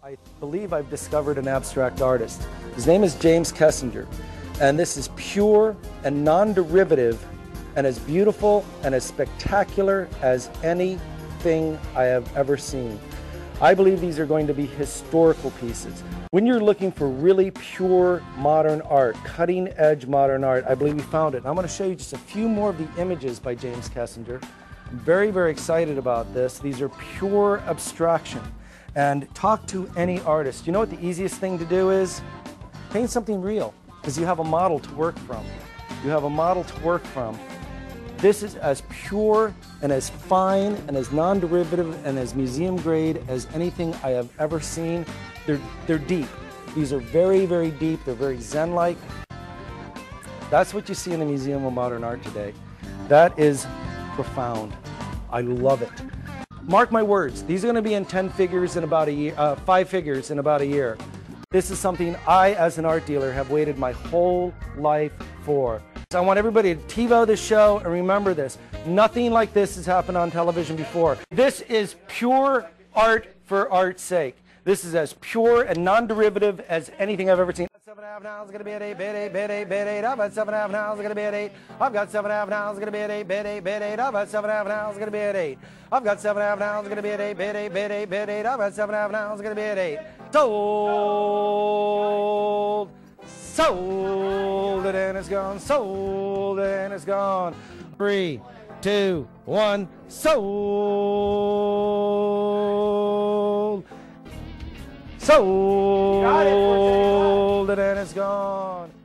I believe I've discovered an abstract artist. His name is James Kessinger, and this is pure and non-derivative and as beautiful and as spectacular as anything I have ever seen. I believe these are going to be historical pieces. When you're looking for really pure modern art, cutting-edge modern art, I believe we found it. And I'm going to show you just a few more of the images by James Kessinger. I'm very, very excited about this. These are pure abstraction. And talk to any artist. You know what the easiest thing to do is? Paint something real, because you have a model to work from. You have a model to work from. This is as pure and as fine and as non-derivative and as museum grade as anything I have ever seen. They're deep. These are very, very deep. They're very zen-like. That's what you see in the Museum of Modern Art today. That is profound. I love it. Mark my words, these are going to be in 5 figures in about a year. This is something I, as an art dealer, have waited my whole life for. So I want everybody to TiVo this show and remember this. Nothing like this has happened on television before. This is pure art for art's sake. This is as pure and non-derivative as anything I've ever seen. 7.5 now is going to be at 8, bid 8, bid 8, bid 8. I've got 7.5 now is going to be at 8. I've got 7.5 now is going to be at 8, bid 8, bid 8. I've got 7.5 now is going to be at 8. I've got 7.5 now is going to be at 8, bid 8, bid 8, bid 8. I've got 7.5 now is going to be at 8. Sold. Sold it and it's gone. Sold it and it's gone. 3, 2, 1. Sold. Sold. Got it. And it's gone.